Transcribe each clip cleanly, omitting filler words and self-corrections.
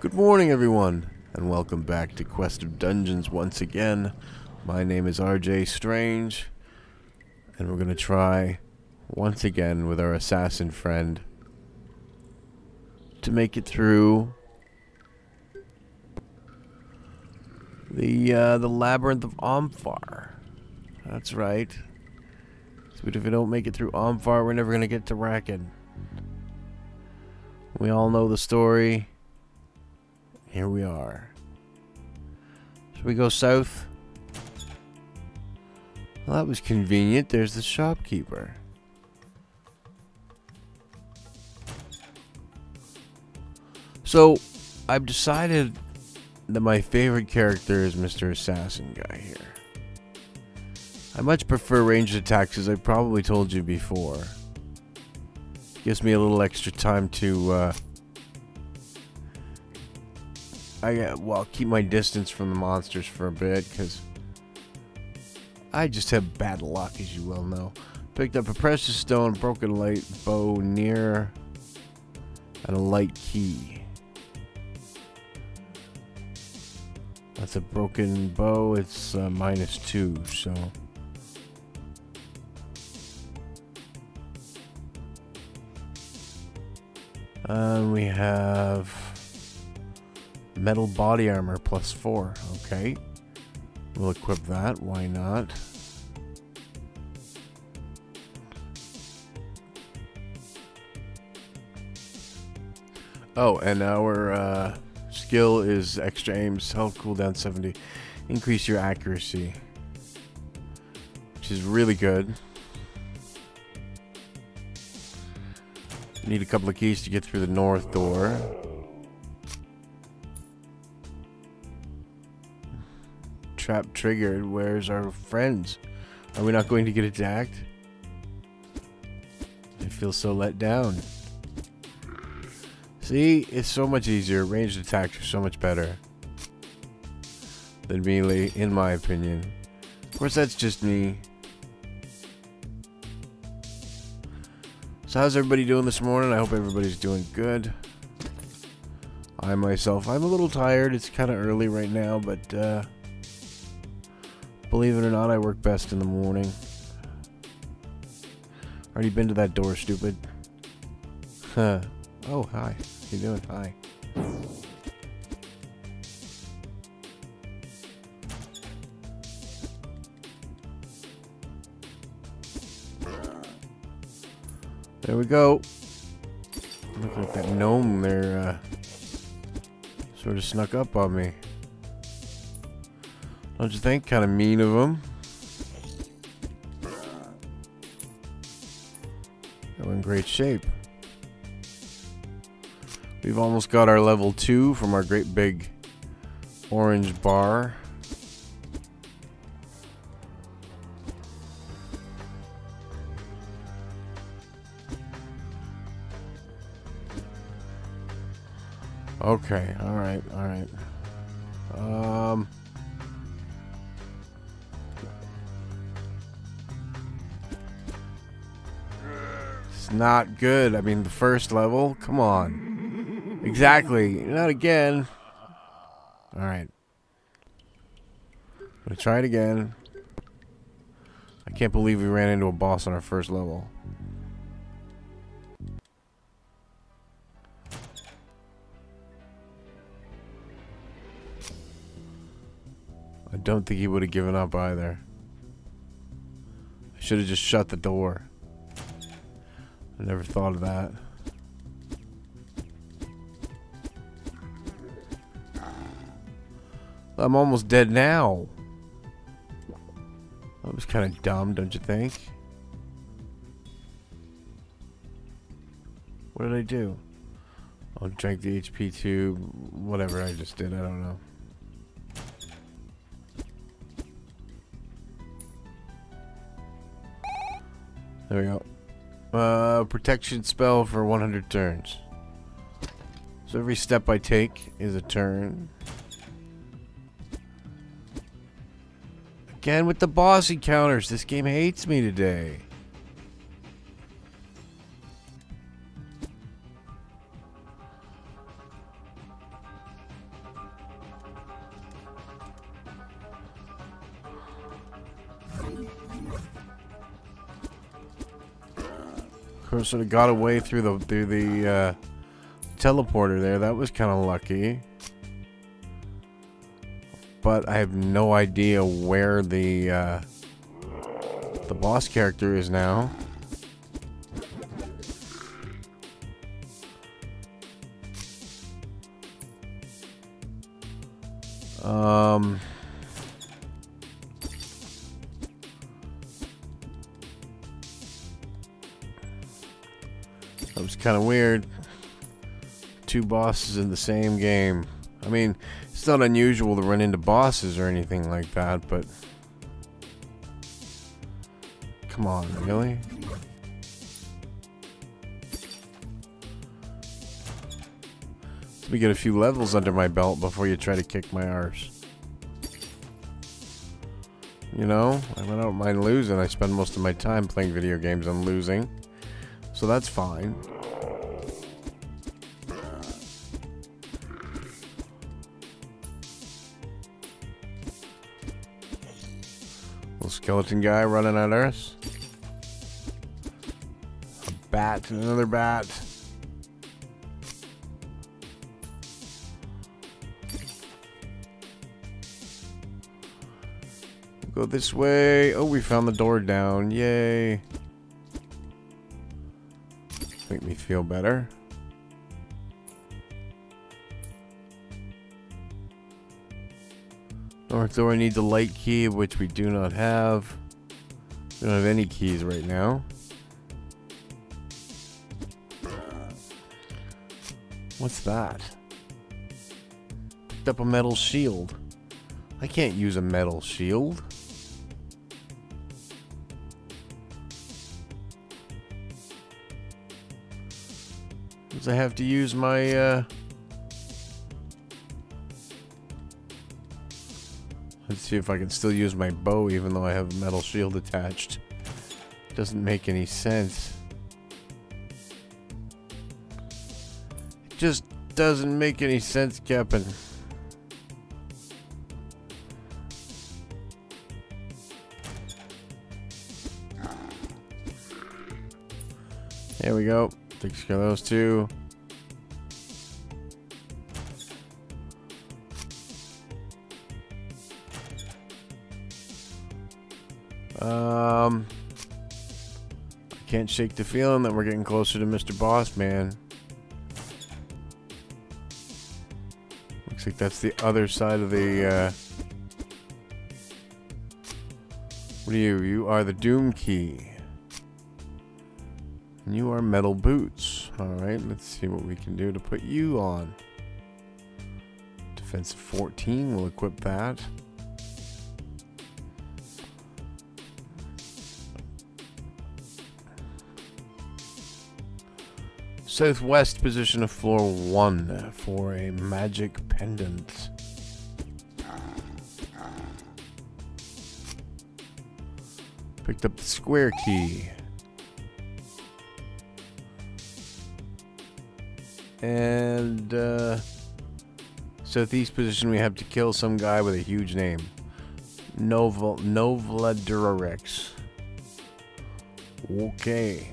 Good morning everyone, and welcome back to Quest of Dungeons once again. My name is RJ Strange, and we're gonna try once again with our assassin friend to make it through the Labyrinth of Omphar. That's right. So if we don't make it through Omphar, we're never gonna get to Rackan. We all know the story. Here we are. Should we go south? Well, that was convenient. There's the shopkeeper. So, I've decided that my favorite character is Mr. Assassin guy here. I much prefer ranged attacks, as I probably told you before. Gives me a little extra time to, I'll keep my distance from the monsters for a bit, because I just have bad luck, as you well know. Picked up a precious stone, broken light bow near, and a light key. That's a broken bow. It's -2, so we have metal body armor +4. Okay, we'll equip that. Why not? Oh, and our skill is extra aims, health cooldown 70, increase your accuracy, which is really good. Need a couple of keys to get through the north door. Trap triggered. Where's our friends? Are we not going to get attacked? I feel so let down. See, it's so much easier. Ranged attacks are so much better than melee, in my opinion. Of course, that's just me. So how's everybody doing this morning? I hope everybody's doing good. I myself, I'm a little tired. It's kind of early right now, but believe it or not, I work best in the morning. Already been to that door, stupid. Huh. Oh, hi. How you doing? Hi. There we go. Looks like that gnome there sort of snuck up on me. Don't you think? Kind of mean of him. We're in great shape. We've almost got our level 2 from our great big orange bar. Okay, alright, alright. Not good. I mean, the first level? Come on. Exactly. Not again. Alright. I'm gonna try it again. I can't believe we ran into a boss on our first level. I don't think he would have given up either. I should have just shut the door. I never thought of that. I'm almost dead now. That was kind of dumb, don't you think? What did I do? I'll drink the HP tube. Whatever I just did, I don't know. There we go. Protection spell for 100 turns. So every step I take is a turn. Again with the boss encounters. This game hates me today. sort of got away through the teleporter there. That was kind of lucky. But I have no idea where the boss character is now. That was kind of weird. Two bosses in the same game. I mean, it's not unusual to run into bosses or anything like that, but come on, really? Let me get a few levels under my belt before you try to kick my arse. You know, I don't mind losing. I spend most of my time playing video games and losing, so that's fine. Skeleton guy running at us. A bat, another bat. Go this way. Oh, we found the door down. Yay. Make me feel better. North door needs a light key, which we do not have. We don't have any keys right now. What's that? Picked up a metal shield. I can't use a metal shield. Because I have to use my, let's see if I can still use my bow even though I have a metal shield attached. Doesn't make any sense. It just doesn't make any sense, Captain. There we go. Takes care of those two. I can't shake the feeling that we're getting closer to Mr. Boss Man. Looks like that's the other side of the, What are you? You are the Doom Key. And you are Metal Boots. Alright, let's see what we can do to put you on. Defense 14, we'll equip that. Southwest position of floor 1 for a magic pendant. Picked up the square key. And southeast position we have to kill some guy with a huge name. Novla Durarex. Okay.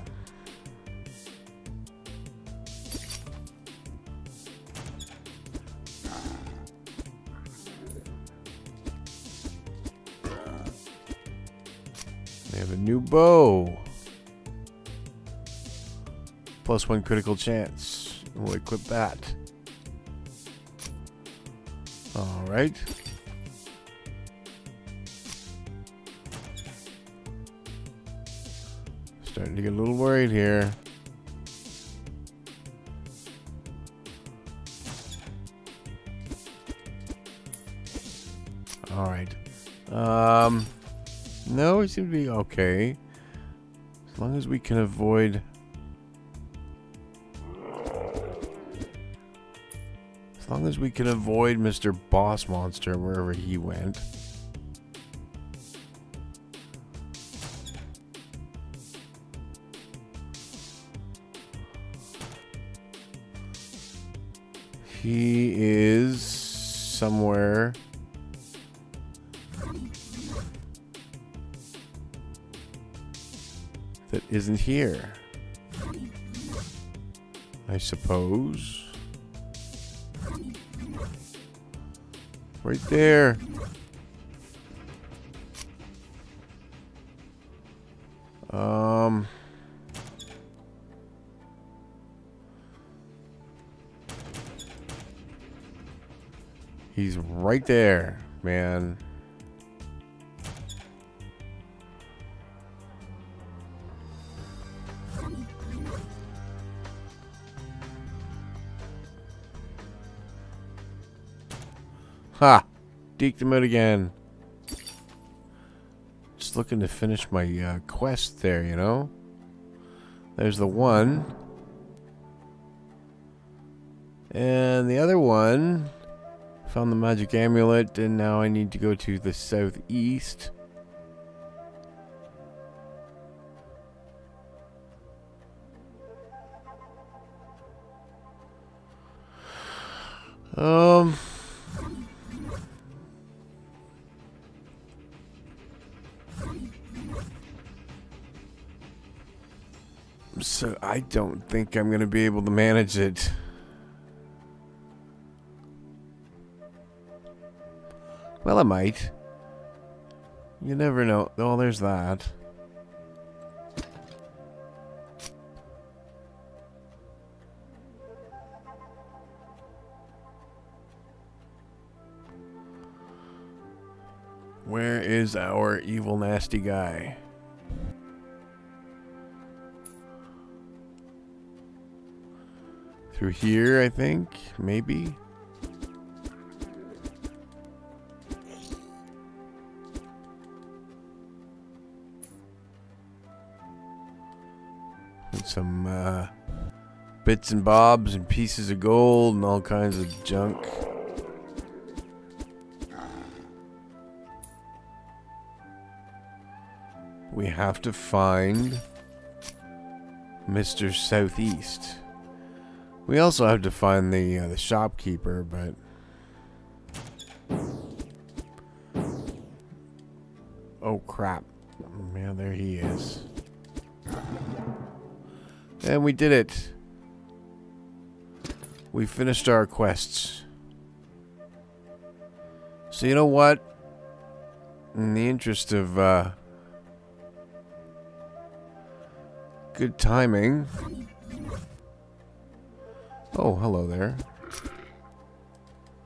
New bow. Plus one critical chance. We'll equip that. Alright. Starting to get a little worried here. Alright. No, we seem to be okay. As long as we can avoid... as long as we can avoid Mr. Boss Monster wherever he went. He is somewhere... that isn't here. I suppose. Right there. He's right there, man. Ha! Deked him out again. Just looking to finish my quest there, you know? There's the one. And the other one. Found the magic amulet, and now I need to go to the southeast. So I don't think I'm going to be able to manage it. Well, I might. You never know. Oh, there's that. Where is our evil, nasty guy? Through here, I think, maybe. Some bits and bobs and pieces of gold and all kinds of junk. We have to find Mr. Southeast. We also have to find the shopkeeper, but oh crap! Man, there he is. And we did it. We finished our quests. So you know what? In the interest of good timing. Oh, hello there.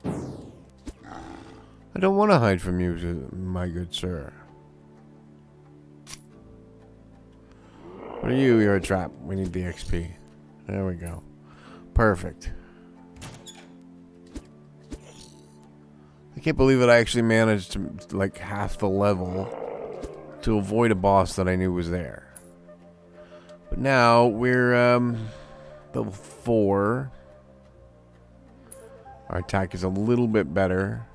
I don't want to hide from you, my good sir. What are you? You're a trap. We need the XP. There we go. Perfect. I can't believe that I actually managed to, like, half the level to avoid a boss that I knew was there. But now we're level 4. Our attack is a little bit better.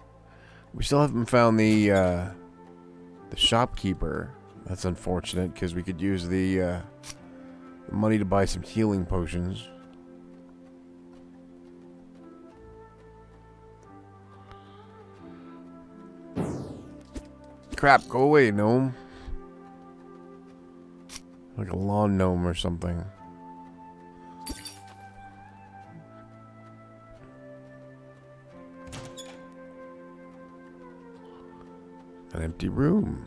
We still haven't found the shopkeeper. That's unfortunate, because we could use the money to buy some healing potions. Crap, go away, gnome. Like a lawn gnome or something. An empty room.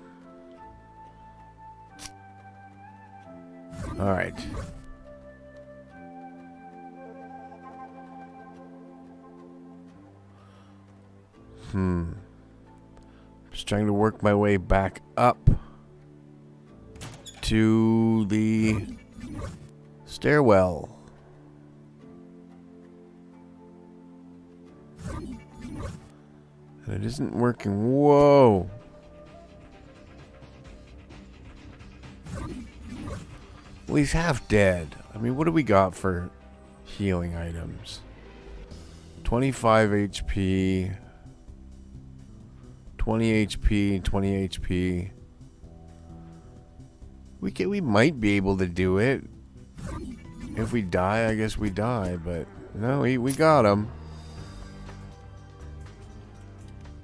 All right. Just trying to work my way back up to the stairwell. And it isn't working. Whoa. Well, he's half dead. I mean, what do we got for healing items? 25 HP, 20 HP, 20 HP. We might be able to do it. If we die, I guess we die. But no, we got him.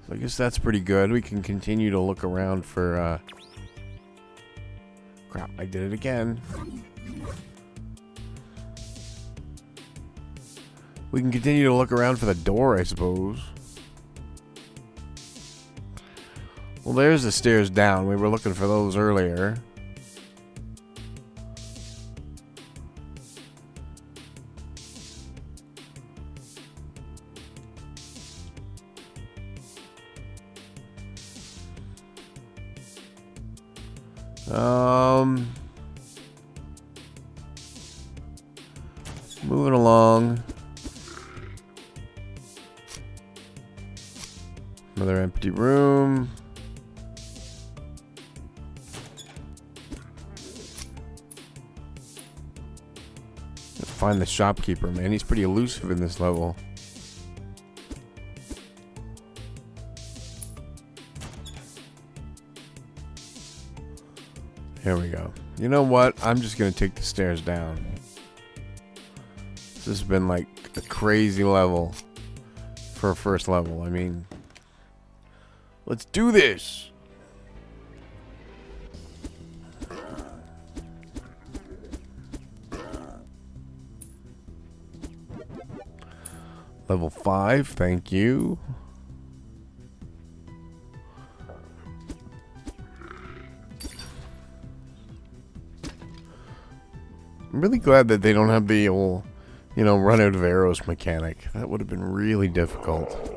So I guess that's pretty good. We can continue to look around for. Crap, I did it again. We can continue to look around for the door, I suppose. Well, there's the stairs down. We were looking for those earlier. Moving along. Another empty room. Find the shopkeeper, man. He's pretty elusive in this level. Here we go. You know what? I'm just gonna take the stairs down. This has been like a crazy level for a first level. I mean, let's do this! Level 5, thank you. I'm really glad that they don't have the old, you know, run out of arrows mechanic. That would have been really difficult.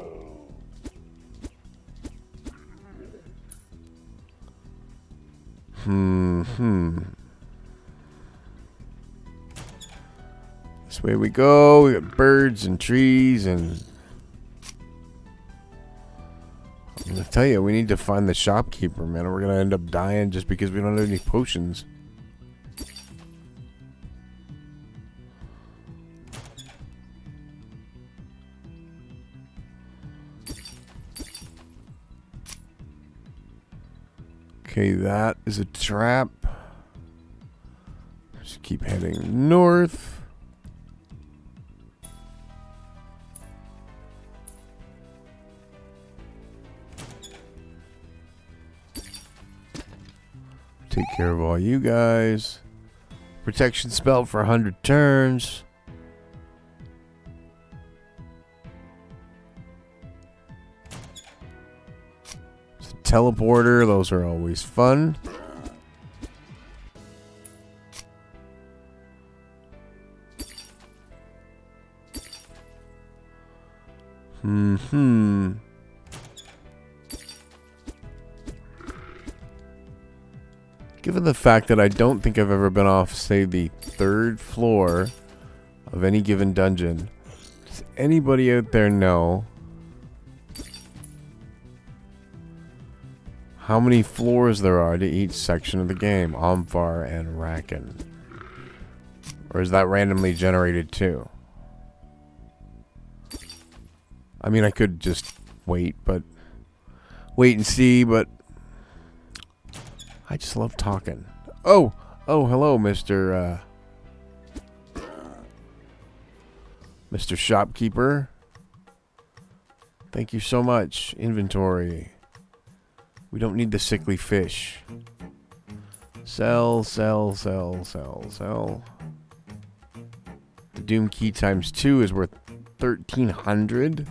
This way we go. We got birds and trees, and I'm gonna tell you, we need to find the shopkeeper, man, or we're gonna end up dying just because we don't have any potions. Okay, that is a trap. Just keep heading north. Take care of all you guys. Protection spell for 100 turns. Teleporter, those are always fun. Given the fact that I don't think I've ever been off, say, the 3rd floor of any given dungeon, does anybody out there know how many floors there are to each section of the game? Omphar and Rackan. Or is that randomly generated too? I mean, I could just wait and see, but I just love talking. Oh, hello, Mr. Shopkeeper. Thank you so much. Inventory. We don't need the sickly fish. Sell, sell, sell, sell, sell. The Doom Key times 2 is worth 1,300.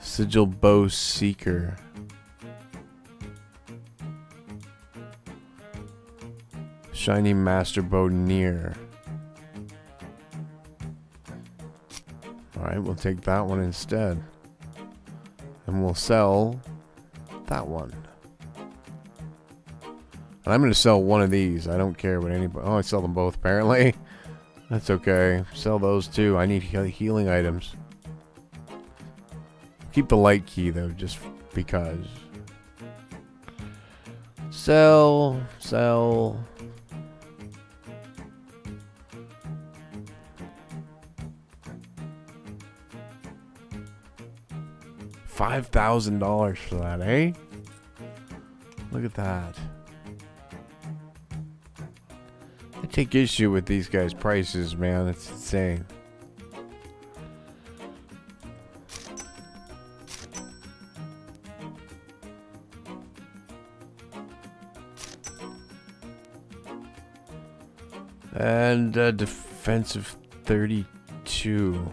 Sigil Bow Seeker. Shiny Master Bow Near. Alright, we'll take that one instead. And we'll sell that one. And I'm going to sell one of these. I don't care what anybody... Oh, I sell them both, apparently. That's okay. Sell those too. I need healing items. Keep the light key, though, just because. Sell. Sell. $5,000 for that, eh? Look at that. I take issue with these guys' prices, man. It's insane. And defensive 32.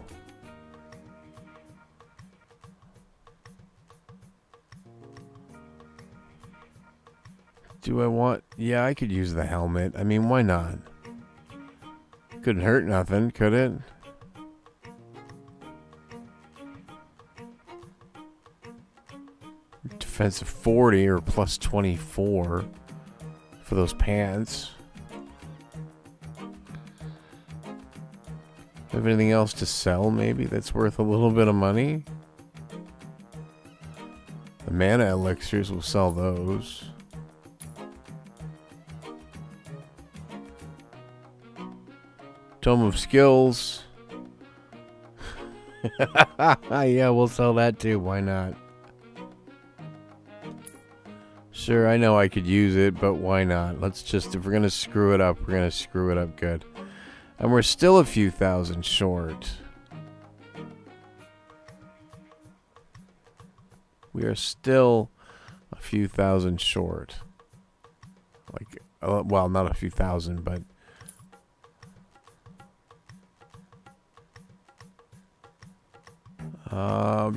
Do I want... Yeah, I could use the helmet. I mean, why not? Couldn't hurt nothing, could it? Defensive 40 or plus 24 for those pants. Have anything else to sell, maybe, that's worth a little bit of money? The mana elixirs, will sell those. Tome of Skills. Yeah, we'll sell that too. Why not? Sure, I know I could use it, but why not? Let's just, if we're going to screw it up, we're going to screw it up good. And we're still a few thousand short. We are still a few thousand short. Like, well, not a few thousand, but...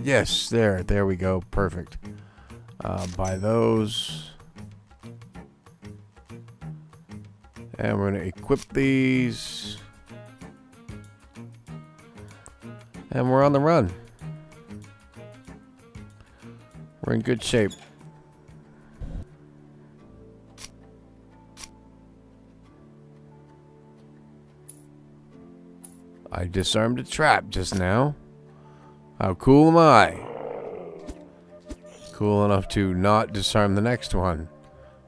yes, there we go, perfect. Buy those. And we're gonna equip these. And we're on the run. We're in good shape. I disarmed a trap just now. How cool am I? Cool enough to not disarm the next one,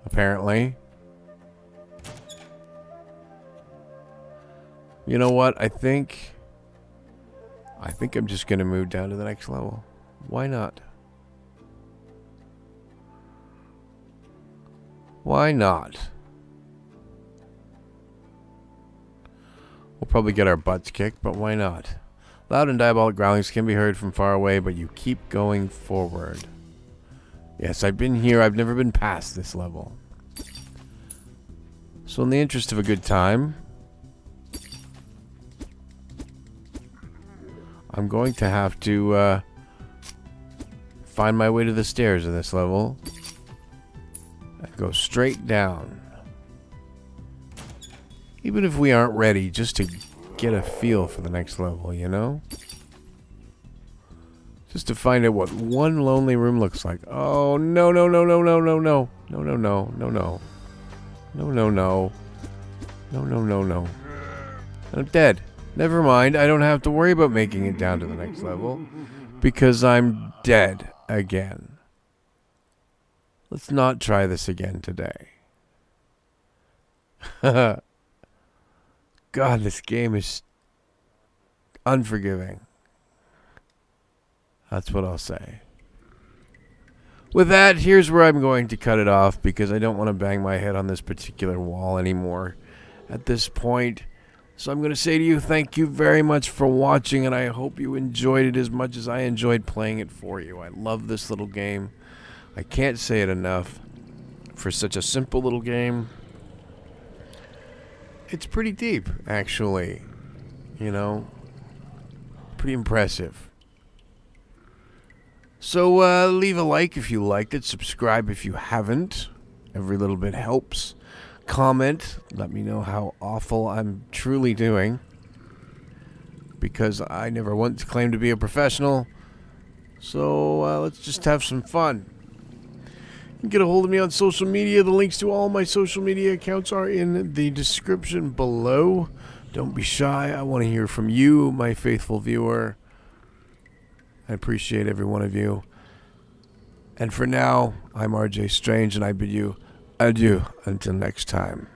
apparently. You know what? I think I'm just gonna move down to the next level. Why not? Why not? We'll probably get our butts kicked, but why not? Loud and diabolic growlings can be heard from far away, but you keep going forward. Yes, I've been here. I've never been past this level. So in the interest of a good time, I'm going to have to find my way to the stairs of this level. And go straight down. Even if we aren't ready, just to... get a feel for the next level, you know? Just to find out what one lonely room looks like. Oh, no, no, no, no, no, no, no. No, no, no, no, no. No, no, no. No, no, no, no. I'm dead. Never mind. I don't have to worry about making it down to the next level because I'm dead again. Let's not try this again today. Haha. God, this game is unforgiving. That's what I'll say. With that, here's where I'm going to cut it off because I don't want to bang my head on this particular wall anymore at this point. So I'm going to say to you, thank you very much for watching, and I hope you enjoyed it as much as I enjoyed playing it for you. I love this little game. I can't say it enough for such a simple little game. It's pretty deep, actually, you know, pretty impressive. So leave a like if you liked it, subscribe if you haven't, every little bit helps. Comment, let me know how awful I'm truly doing, because I never once claimed to be a professional, so let's just have some fun. Get a hold of me on social media. The links to all my social media accounts are in the description below. Don't be shy. I want to hear from you, my faithful viewer. I appreciate every one of you. And for now, I'm RJ Strange, and I bid you adieu until next time.